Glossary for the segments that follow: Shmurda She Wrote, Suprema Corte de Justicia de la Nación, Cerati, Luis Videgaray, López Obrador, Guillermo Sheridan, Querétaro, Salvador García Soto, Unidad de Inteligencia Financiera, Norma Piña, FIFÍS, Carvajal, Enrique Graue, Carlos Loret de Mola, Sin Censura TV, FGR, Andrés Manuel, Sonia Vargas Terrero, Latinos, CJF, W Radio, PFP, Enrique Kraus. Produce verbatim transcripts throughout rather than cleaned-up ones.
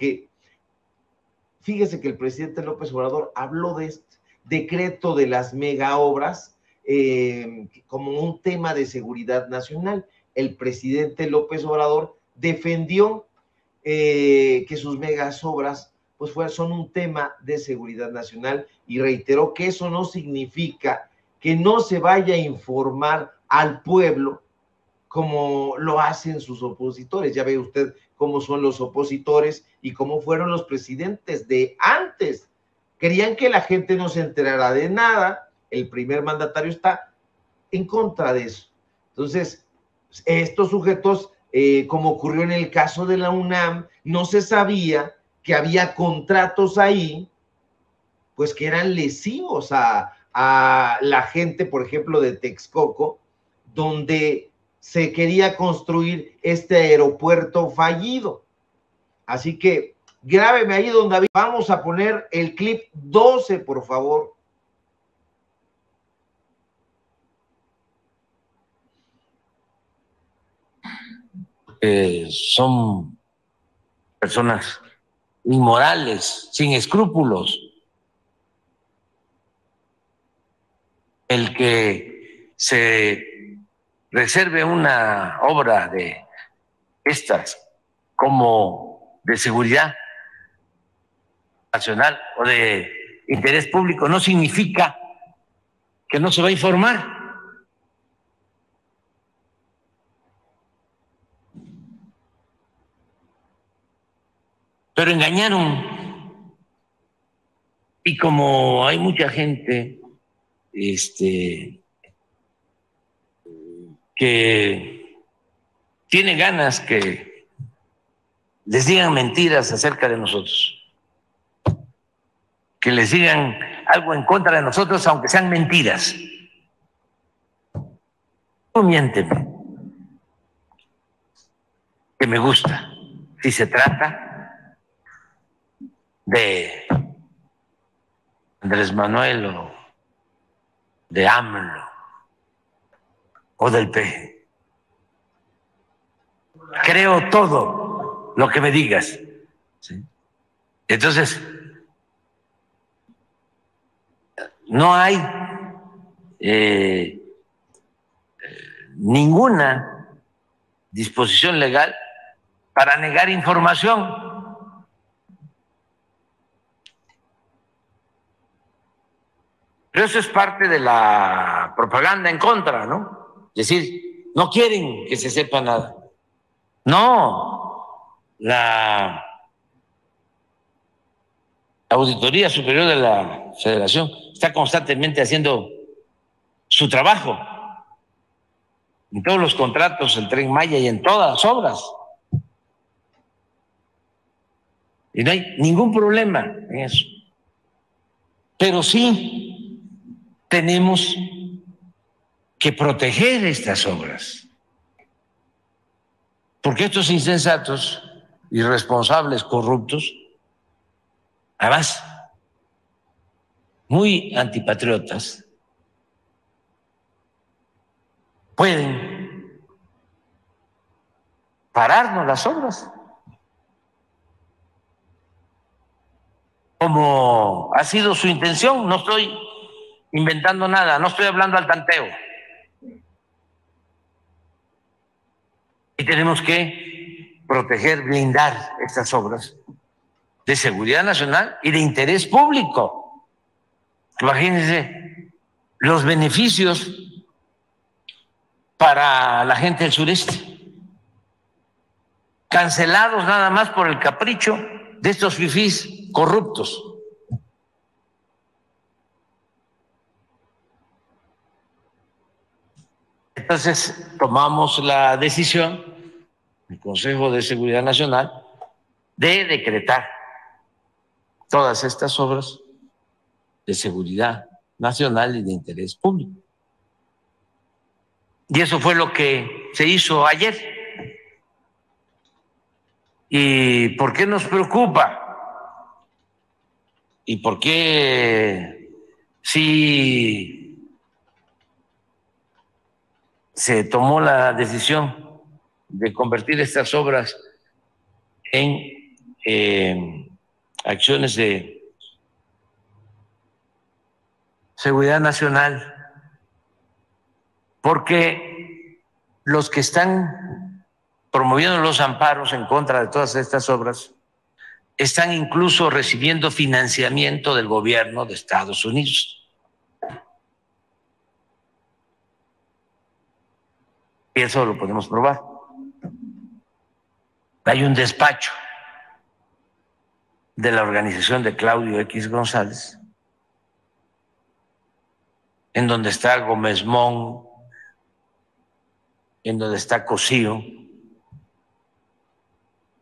porque fíjese que el presidente López Obrador habló de este decreto de las megaobras eh, como un tema de seguridad nacional. El presidente López Obrador defendió eh, que sus megaobras pues fue, son un tema de seguridad nacional, y reiteró que eso no significa que no se vaya a informar al pueblo como lo hacen sus opositores. Ya ve usted cómo son los opositores y cómo fueron los presidentes de antes. Querían que la gente no se enterara de nada. El primer mandatario está en contra de eso. Entonces, estos sujetos, eh, como ocurrió en el caso de la UNAM, no se sabía que había contratos ahí, pues que eran lesivos a, a la gente, por ejemplo, de Texcoco, donde se quería construir este aeropuerto fallido. Así que grábeme ahí, don David. Vamos a poner el clip doce, por favor. Eh, son personas inmorales, sin escrúpulos. El que se reserve una obra de estas como de seguridad nacional o de interés público no significa que no se va a informar. Pero engañaron, y como hay mucha gente este que tiene ganas que les digan mentiras acerca de nosotros, que les digan algo en contra de nosotros, aunque sean mentiras. Tú miénteme, que me gusta, si se trata de Andrés Manuel o de AMLO o del P G. Creo todo lo que me digas, ¿sí? Entonces, no hay eh, ninguna disposición legal para negar información. Pero eso es parte de la propaganda en contra, ¿no? Es decir, no quieren que se sepa nada. No, la Auditoría Superior de la Federación está constantemente haciendo su trabajo en todos los contratos, el Tren Maya y en todas las obras. Y no hay ningún problema en eso. Pero sí tenemos que proteger estas obras, porque estos insensatos, irresponsables, corruptos, además muy antipatriotas, pueden pararnos las obras, como ha sido su intención. No estoy inventando nada, no estoy hablando al tanteo. Y tenemos que proteger, blindar estas obras de seguridad nacional y de interés público. Imagínense los beneficios para la gente del sureste, cancelados nada más por el capricho de estos fifís corruptos. Entonces tomamos la decisión, el Consejo de Seguridad Nacional, de decretar todas estas obras de seguridad nacional y de interés público. Y eso fue lo que se hizo ayer. ¿Y por qué nos preocupa? ¿Y por qué si se tomó la decisión de convertir estas obras en eh, acciones de seguridad nacional, porque los que están promoviendo los amparos en contra de todas estas obras están incluso recibiendo financiamiento del gobierno de Estados Unidos. Y eso lo podemos probar. Hay un despacho de la organización de Claudio X. González, en donde está Gómez Món, en donde está Cosío,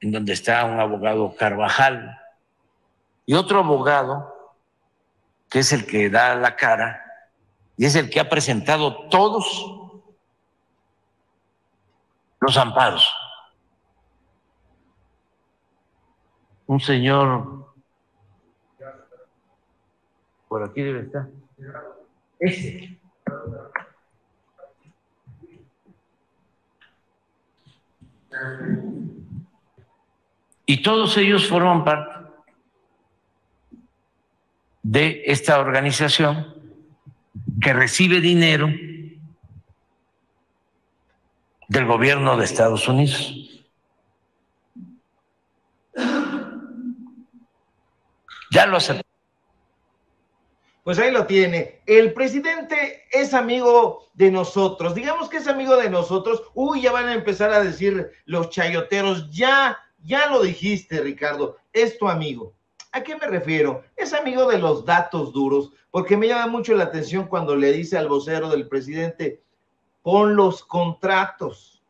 en donde está un abogado Carvajal y otro abogado que es el que da la cara y es el que ha presentado todos los amparos. Un señor, por aquí debe estar, este. Y todos ellos forman parte de esta organización que recibe dinero del gobierno de Estados Unidos. Ya lo aceptó. Pues ahí lo tiene. El presidente es amigo de nosotros. Digamos que es amigo de nosotros. Uy, ya van a empezar a decir los chayoteros. Ya, ya lo dijiste, Ricardo. Es tu amigo. ¿A qué me refiero? Es amigo de los datos duros, porque me llama mucho la atención cuando le dice al vocero del presidente, pon los contratos.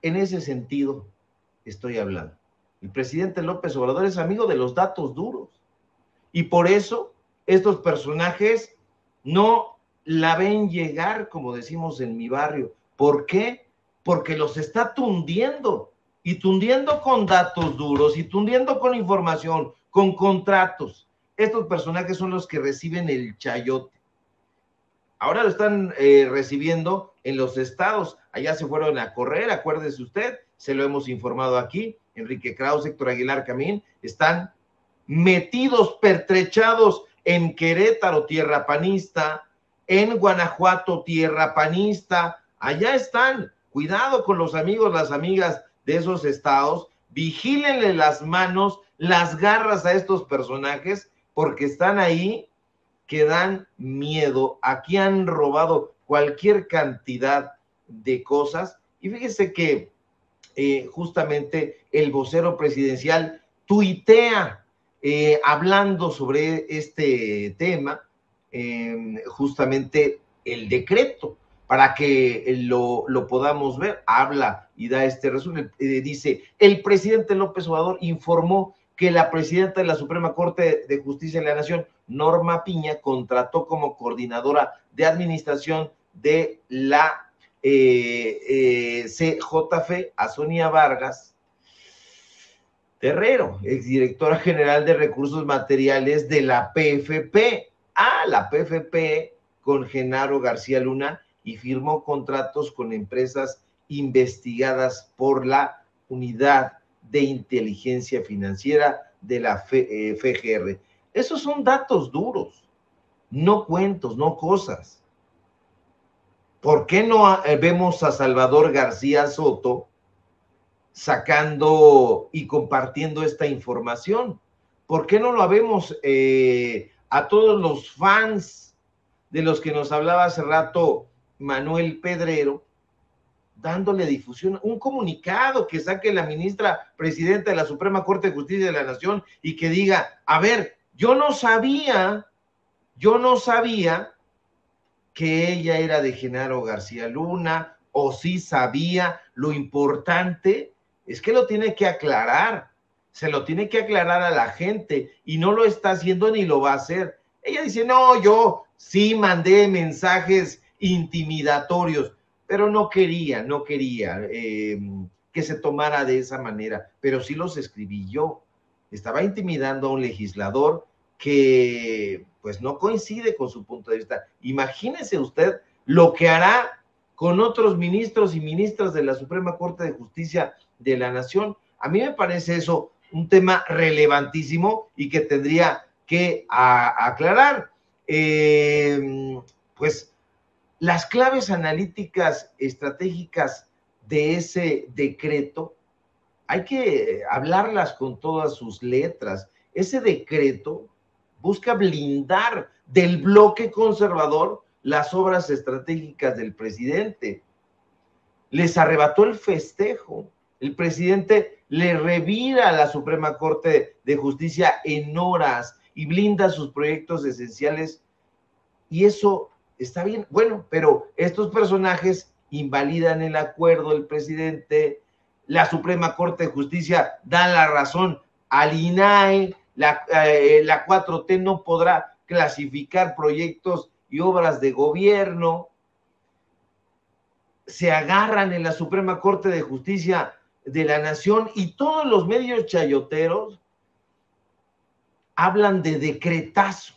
En ese sentido estoy hablando. El presidente López Obrador es amigo de los datos duros y por eso estos personajes no la ven llegar, como decimos en mi barrio. ¿Por qué? Porque los está tundiendo y tundiendo con datos duros y tundiendo con información, con contratos. Estos personajes son los que reciben el chayote. Ahora lo están eh, recibiendo en los estados. Allá se fueron a correr, acuérdese usted, se lo hemos informado aquí. Enrique Kraus, Héctor Aguilar Camín, están metidos, pertrechados en Querétaro, tierra panista, en Guanajuato, tierra panista, allá están. Cuidado con los amigos, las amigas de esos estados, vigílenle las manos, las garras a estos personajes, porque están ahí que dan miedo. Aquí han robado cualquier cantidad de cosas, y fíjese que Eh, justamente el vocero presidencial tuitea eh, hablando sobre este tema, eh, justamente el decreto, para que lo, lo podamos ver. Habla y da este resumen. Eh, dice, el presidente López Obrador informó que la presidenta de la Suprema Corte de Justicia de la Nación, Norma Piña, contrató como coordinadora de administración de la Eh, eh, C J F a Sonia Vargas Terrero, exdirectora general de recursos materiales de la P F P, a ah, la P F P con Genaro García Luna, y firmó contratos con empresas investigadas por la Unidad de Inteligencia Financiera de la F G R. Esos son datos duros, no cuentos, no cosas. ¿Por qué no vemos a Salvador García Soto sacando y compartiendo esta información? ¿Por qué no lo vemos eh, a todos los fans de los que nos hablaba hace rato Manuel Pedrero, dándole difusión? Un comunicado que saque la ministra presidenta de la Suprema Corte de Justicia de la Nación y que diga, a ver, yo no sabía, yo no sabía... que ella era de Genaro García Luna, o sí sabía. Lo importante es que lo tiene que aclarar, se lo tiene que aclarar a la gente, y no lo está haciendo ni lo va a hacer. Ella dice, no, yo sí mandé mensajes intimidatorios, pero no quería, no quería eh, que se tomara de esa manera, pero sí los escribí yo. Estaba intimidando a un legislador que pues no coincide con su punto de vista. Imagínese usted lo que hará con otros ministros y ministras de la Suprema Corte de Justicia de la Nación. A mí me parece eso un tema relevantísimo y que tendría que a, aclarar. Eh, pues las claves analíticas estratégicas de ese decreto hay que hablarlas con todas sus letras. Ese decreto busca blindar del bloque conservador las obras estratégicas del presidente. Les arrebató el festejo. El presidente le revira a la Suprema Corte de Justicia en horas y blinda sus proyectos esenciales. Y eso está bien. Bueno, pero estos personajes invalidan el acuerdo del presidente. La Suprema Corte de Justicia da la razón al I N A I. La, eh, la cuatro T no podrá clasificar proyectos y obras de gobierno. Se agarran en la Suprema Corte de Justicia de la Nación y todos los medios chayoteros hablan de decretazo,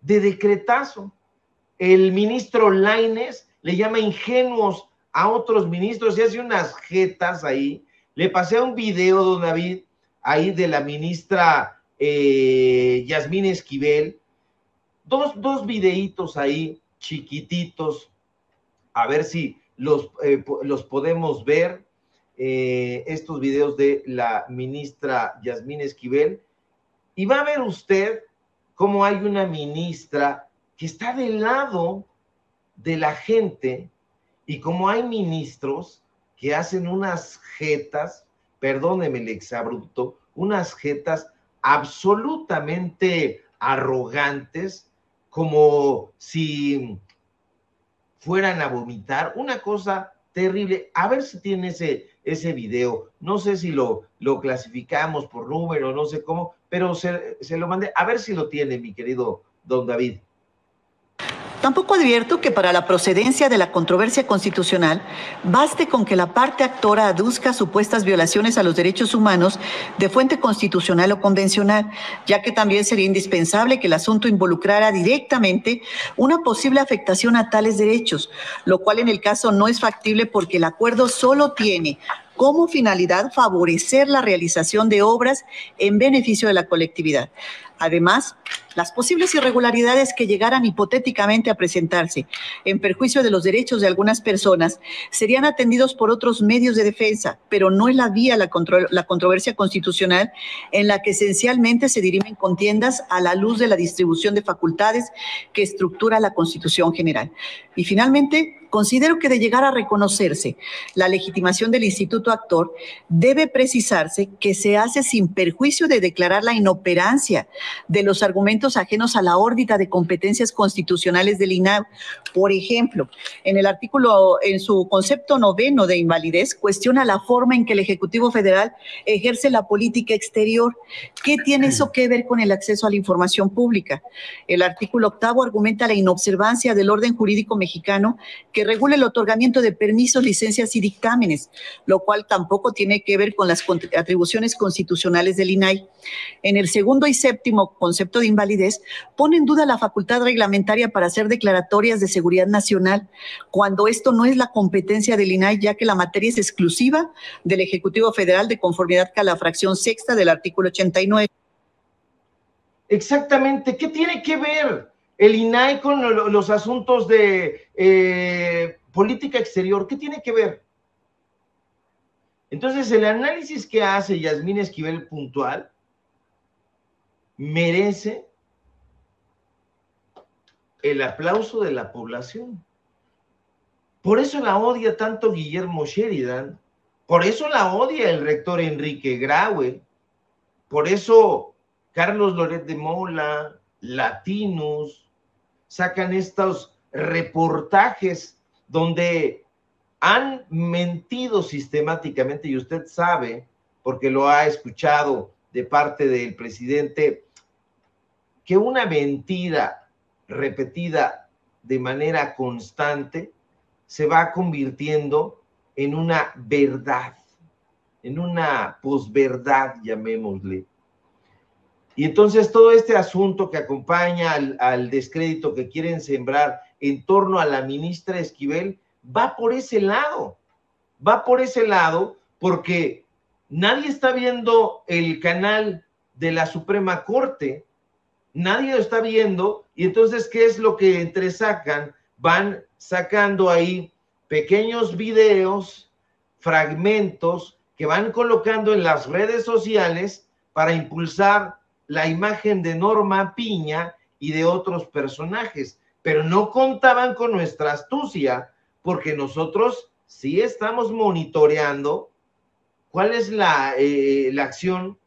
de decretazo. El ministro Laínez le llama ingenuos a otros ministros y hace unas jetas ahí. Le pasé un video, don David, ahí de la ministra eh, Yasmín Esquivel. Dos, dos videitos ahí, chiquititos, a ver si los, eh, los podemos ver, eh, estos videos de la ministra Yasmín Esquivel, y va a ver usted cómo hay una ministra que está del lado de la gente, y cómo hay ministros que hacen unas jetas, perdóneme el exabrupto, unas jetas absolutamente arrogantes, como si fueran a vomitar, una cosa terrible. A ver si tiene ese, ese video, no sé si lo, lo clasificamos por número, no sé cómo, pero se, se lo mandé, a ver si lo tiene mi querido don David. Tampoco advierto que para la procedencia de la controversia constitucional baste con que la parte actora aduzca supuestas violaciones a los derechos humanos de fuente constitucional o convencional, ya que también sería indispensable que el asunto involucrara directamente una posible afectación a tales derechos, lo cual en el caso no es factible porque el acuerdo solo tiene como finalidad favorecer la realización de obras en beneficio de la colectividad. Además, las posibles irregularidades que llegaran hipotéticamente a presentarse en perjuicio de los derechos de algunas personas serían atendidos por otros medios de defensa, pero no es la vía la, contro la controversia constitucional en la que esencialmente se dirimen contiendas a la luz de la distribución de facultades que estructura la Constitución General. Y finalmente, considero que de llegar a reconocerse la legitimación del instituto actor, debe precisarse que se hace sin perjuicio de declarar la inoperancia de los argumentos ajenos a la órbita de competencias constitucionales del I N A I. Por ejemplo, en el artículo, en su concepto noveno de invalidez, cuestiona la forma en que el Ejecutivo Federal ejerce la política exterior. ¿Qué tiene eso que ver con el acceso a la información pública? El artículo octavo argumenta la inobservancia del orden jurídico mexicano que que regule el otorgamiento de permisos, licencias y dictámenes, lo cual tampoco tiene que ver con las atribuciones constitucionales del I N A I. En el segundo y séptimo concepto de invalidez, pone en duda la facultad reglamentaria para hacer declaratorias de seguridad nacional, cuando esto no es la competencia del I N A I, ya que la materia es exclusiva del Ejecutivo Federal de conformidad con la fracción sexta del artículo ochenta y nueve. Exactamente, ¿qué tiene que ver el I N A I con los asuntos de eh, política exterior? ¿Qué tiene que ver? Entonces, el análisis que hace Yasmín Esquivel puntual merece el aplauso de la población. Por eso la odia tanto Guillermo Sheridan, por eso la odia el rector Enrique Graue, por eso Carlos Loret de Mola, Latinos, sacan estos reportajes donde han mentido sistemáticamente, y usted sabe, porque lo ha escuchado de parte del presidente, que una mentira repetida de manera constante se va convirtiendo en una verdad, en una posverdad, llamémosle. Y entonces todo este asunto que acompaña al, al descrédito que quieren sembrar en torno a la ministra Esquivel va por ese lado, va por ese lado porque Nadie está viendo el canal de la Suprema Corte, nadie lo está viendo, y entonces, ¿qué es lo que entresacan? Van sacando ahí pequeños videos, fragmentos, que van colocando en las redes sociales para impulsar la imagen de Norma Piña y de otros personajes, pero no contaban con nuestra astucia, porque nosotros sí estamos monitoreando cuál es la, eh, la acción,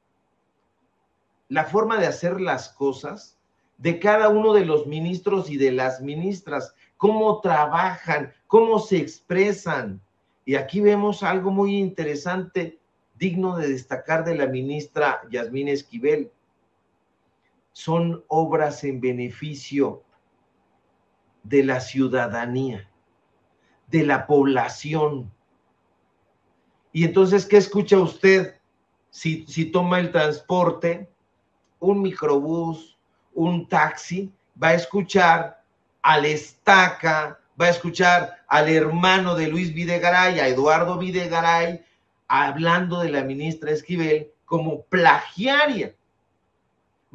la forma de hacer las cosas de cada uno de los ministros y de las ministras, cómo trabajan, cómo se expresan. Y aquí vemos algo muy interesante, digno de destacar, de la ministra Yasmín Esquivel. Son obras en beneficio de la ciudadanía, de la población. Y entonces, ¿qué escucha usted si, si toma el transporte? Un microbús, un taxi, va a escuchar al Estaca, va a escuchar al hermano de Luis Videgaray, a Eduardo Videgaray, hablando de la ministra Esquivel como plagiaria.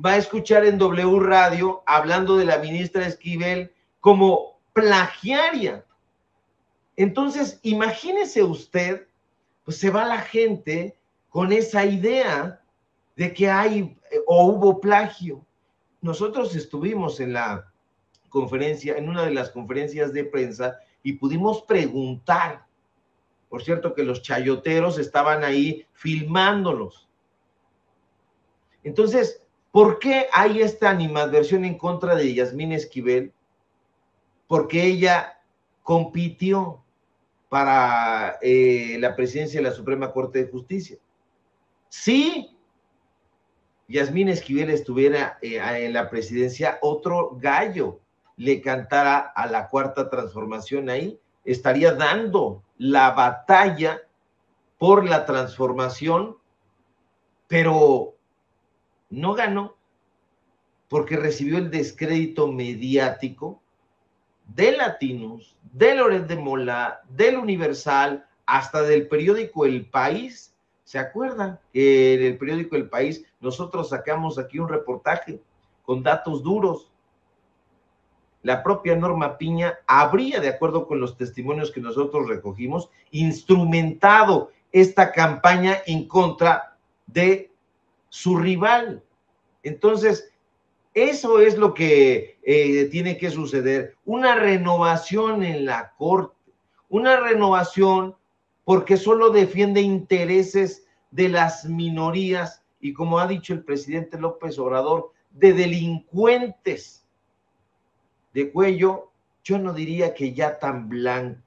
Va a escuchar en W Radio hablando de la ministra Esquivel como plagiaria. Entonces, imagínese usted, pues se va la gente con esa idea de que hay o hubo plagio. Nosotros estuvimos en la conferencia, en una de las conferencias de prensa, y pudimos preguntar. Por cierto, que los chayoteros estaban ahí filmándolos. Entonces, ¿por qué hay esta animadversión en contra de Yasmín Esquivel? Porque ella compitió para eh, la presidencia de la Suprema Corte de Justicia. Sí, Yasmín Esquivel estuviera eh, en la presidencia, otro gallo le cantara a la Cuarta Transformación ahí, estaría dando la batalla por la transformación, pero no ganó, porque recibió el descrédito mediático de Latinos, de Loret de Mola, del Universal, hasta del periódico El País. ¿Se acuerdan? Que en el periódico El País nosotros sacamos aquí un reportaje con datos duros. La propia Norma Piña habría, de acuerdo con los testimonios que nosotros recogimos, instrumentado esta campaña en contra de su rival. Entonces, eso es lo que eh, tiene que suceder. Una renovación en la Corte, una renovación porque solo defiende intereses de las minorías y, como ha dicho el presidente López Obrador, de delincuentes de cuello, yo no diría que ya tan blanco.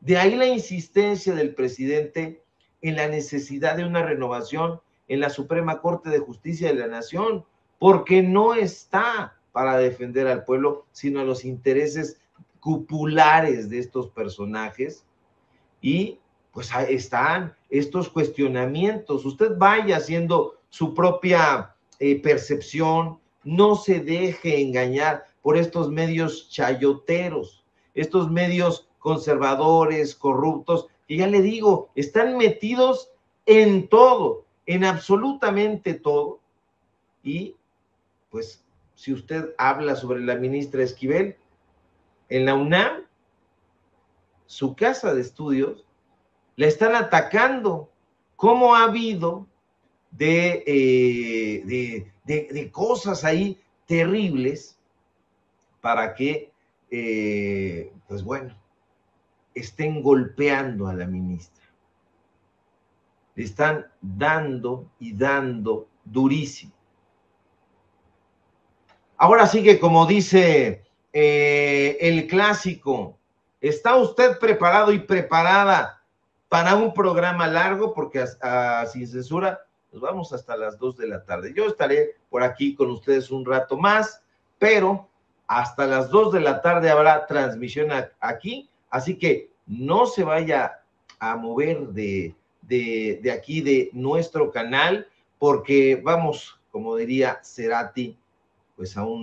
De ahí la insistencia del presidente en la necesidad de una renovación en la Suprema Corte de Justicia de la Nación, porque no está para defender al pueblo, sino a los intereses cupulares de estos personajes. Y pues ahí están estos cuestionamientos. Usted vaya haciendo su propia eh, percepción, no se deje engañar por estos medios chayoteros, estos medios conservadores, corruptos, que ya le digo, están metidos en todo, en absolutamente todo. Y pues si usted habla sobre la ministra Esquivel, en la UNAM, su casa de estudios, la están atacando. ¿Cómo ha habido de, eh, de, de, de cosas ahí terribles para que, eh, pues bueno, estén golpeando a la ministra? Le están dando y dando durísimo. Ahora sí que, como dice eh, el clásico, ¿está usted preparado y preparada para un programa largo? Porque a, a, sin censura nos vamos hasta las dos de la tarde. Yo estaré por aquí con ustedes un rato más, pero hasta las dos de la tarde habrá transmisión a, aquí, así que no se vaya a mover de, de, de aquí, de nuestro canal, porque vamos, como diría Cerati, pues aún